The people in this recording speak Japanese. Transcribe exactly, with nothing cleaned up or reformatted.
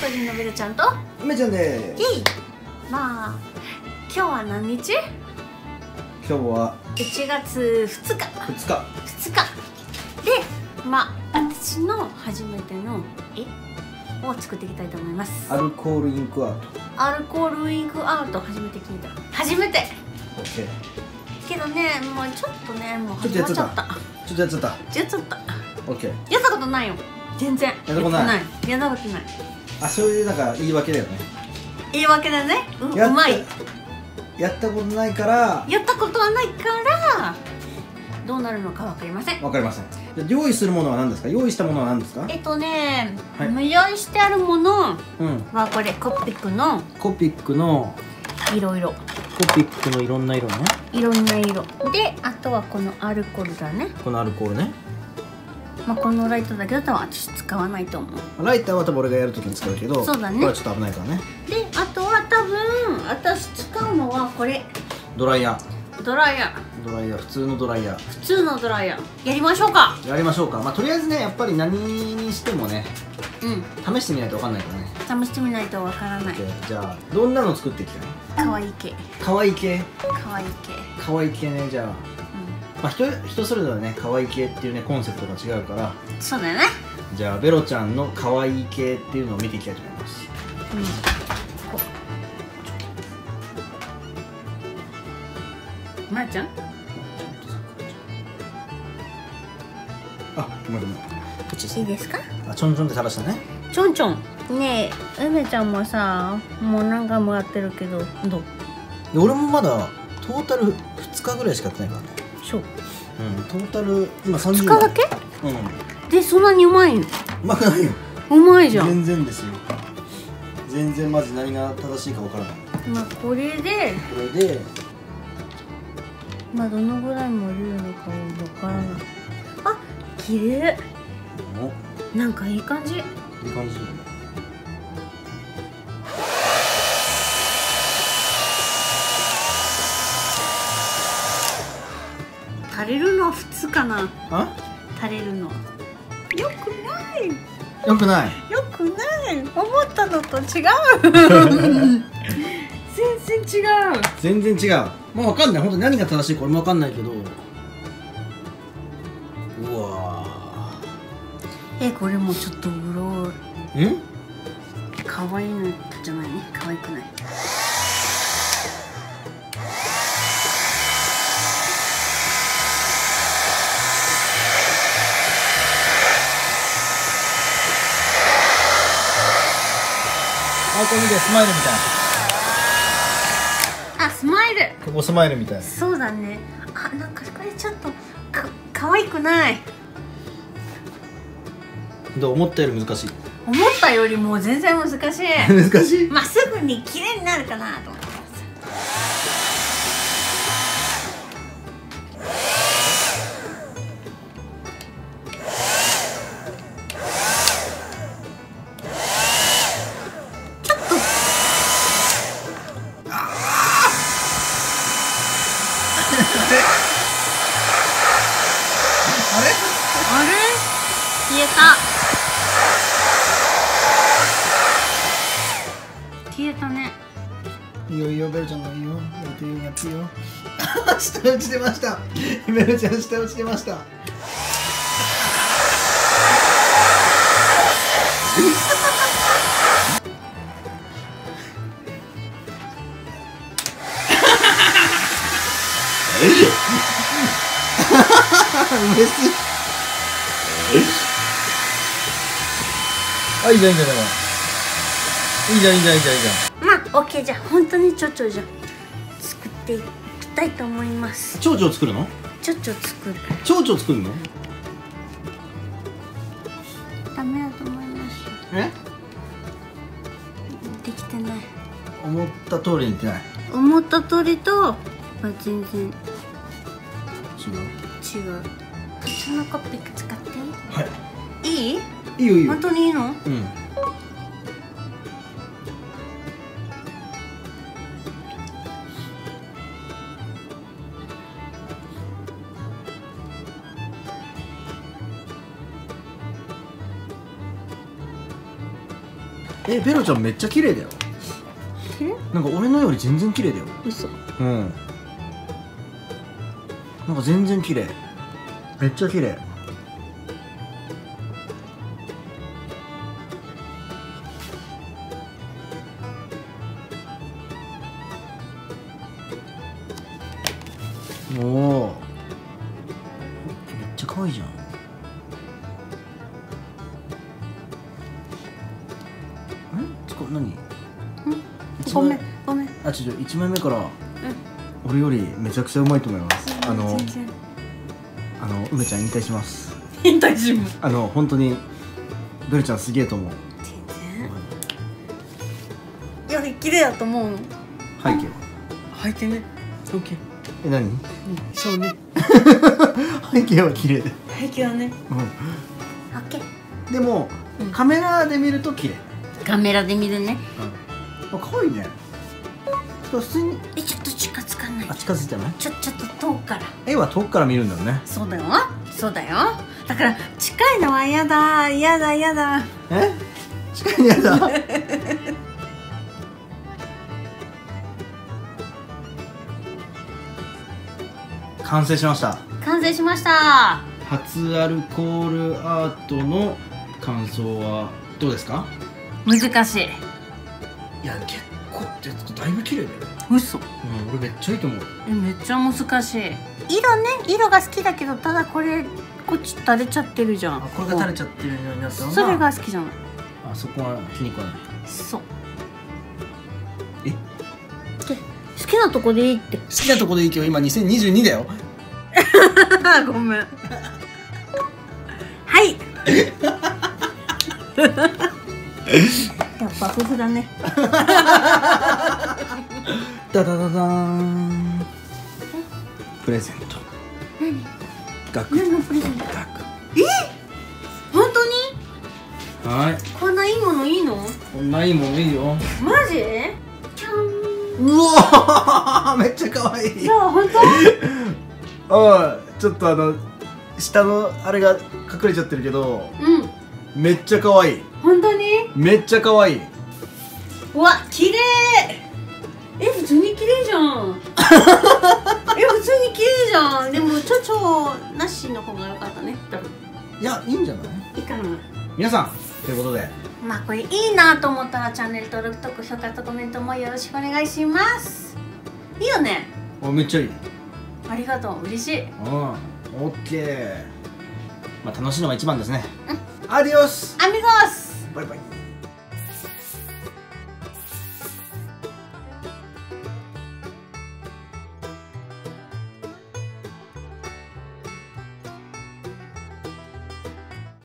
とりのべるちゃんと梅ちゃんでーす。イイ。まあ今日は何日？今日は一月二日。ふつか。ふつかで、まあ私の初めての絵を作っていきたいと思います。アルコールインクアート。アルコールインクアート初めて聞いた。初めて。オッケー。けどね、もうちょっとね、もう始まっちゃった。ちょっとやっちゃった。ちょっとやっちゃった。オッケー。やったことないよ。全然。やったことない。やったことない。あ、そういうなんか言い訳だよね。言い訳だね。うまい。やったことないからやったことはないからどうなるのかわかりません。わかりません。用意するものは何ですか？用意したものは何ですか？えっとね、用意してあるものはこれコピックのコピックのいろいろコピックのいろんな色ね。いろんな色で、あとはこのアルコールだね。このアルコールね。まあこのライトだけだとは私使わないと思う。ライターは多分俺がやるときに使うけど、そうだね。これはちょっと危ないからね。で、あとは多分私使うのはこれドライヤー。ドライヤー。ドライヤー。普通のドライヤー。普通のドライヤー。やりましょうか。やりましょうか。まあとりあえずね、やっぱり何にしてもね、うん、試してみないとわかんないからね。試してみないとわからない。じゃあどんなの作ってきたの？可愛い系。可愛い系。可愛い系。可愛い系ね。じゃあ。まあ人、人それぞれね、可愛い系っていうね、コンセプトが違うから。そうだよね。じゃあ、ベロちゃんの可愛い系っていうのを見ていきたいと思います。うん。まやちゃん。あ、ごめんごめん。こっちですね。いいですか。あ、ちょんちょんって垂らしたね。ちょんちょん。ねえ、梅ちゃんもさ、もう何回もやってるけど、どう？俺もまだ、トータルふつかぐらいしかやってないからね。そう。うん、トータル今さんじゅうまん。ふつかだけ？うん。で、そんなにうまいの？うまくないよ。うまいじゃん。全然ですよ。全然まず何が正しいかわからない。まあこれで。これで。まあどのぐらい盛れるのかわからない。あ、綺麗。お。なんかいい感じ。いい感じ。垂れるのは普通かな。あ？垂れるの。よくない。よくない。よくない。思ったのと違う。全然違う。全然違う。もうわかんない。本当に何が正しいか俺もわかんないけど。うわ。え、これもちょっとうろ。え？可愛いのじゃないね。可愛くない。あ、これ見て、スマイルみたい。あ、スマイル。ここスマイルみたい。そうだね。あ、なんかこれちょっとか可愛くない。どう思ったより難しい。思ったよりも全然難しい。難しい。まあ、すぐに綺麗になるかなと思って消えたね。いいよいいよ、ベルちゃんがいいよ。やっていいよ、やっていいよ。下打ち出ました。ベルちゃん下打ち出ました。あ、いいじゃんいいじゃん。いいじゃんいいじゃんいいじゃんいいじゃん。まあオッケー。じゃあ本当にちょちょじゃん作っていきたいと思います。ちょちょ作るの？ちょちょ作る。ちょちょ作るの？ダメだと思います。え？できてない。思った通りにいってない。思った通りとは全然違う。違う。そのコピック使っていい？はい。いい？いいよいいよ。本当にいいの？うん。え、ベロちゃんめっちゃ綺麗だよ。なんか俺のより全然綺麗だよ。嘘。うん。なんか全然綺麗。めっちゃ綺麗。おお。めっちゃ可愛いじゃん。何？ごめんごめん。あ、ちょっと一枚目から俺よりめちゃくちゃうまいと思います。あのあの梅ちゃん引退します。引退します。あの本当にベルちゃんすげえと思う。より綺麗だと思うの。背景は。背景ね。オッケー。え、何？そうね。背景は綺麗。背景はね。うん。オッケー。でもカメラで見ると綺麗。カメラで見るね。あ、可愛いね。普通に。え、ちょっと近づかない。あ、近づいてない。ちょ、ちょっと遠くから。絵は遠くから見るんだよね。そうだよ。そうだよ。だから、近いのは嫌だ、嫌だ、嫌だ。え。近いの嫌だ。完成しました。完成しました。初アルコールアートの感想はどうですか。難しい。いや、結構ってだいぶ綺麗だよ。嘘。うん、俺めっちゃいいと思う。え、めっちゃ難しい。色ね、色が好きだけど、ただこれ、こっち垂れちゃってるじゃん。これが垂れちゃってるようになったのが。それが好きじゃない。あそこは気に食わない。そう。え。好きなとこでいいって。好きなとこでいいけど、今にせんにじゅうにだよ。ごめん。はい。やっぱ夫婦だね。ダダダダーン。プレゼント。何？額。何のプレゼント？額。え？本当に？はい。こんないいものいいの？こんないいものいいよ。マジ？キャン。うわー、めっちゃ可愛い。いや、本当？ああ、ちょっとあの下のあれが隠れちゃってるけど。うん。めっちゃ可愛い。本当に？めっちゃ可愛い。わ、綺麗。え、普通に綺麗じゃん。え、普通に綺麗じゃん。でもちょちょなしの方が良かったね。多分。いや、いいんじゃない？いいかな。皆さんということで。まあこれいいなと思ったらチャンネル登録と高評価とコメントもよろしくお願いします。いいよね。あ、めっちゃいい。ありがとう、嬉しい。うん、オッケー。まあ楽しいのが一番ですね。うん。アディオス。アミゴス。バイバイ。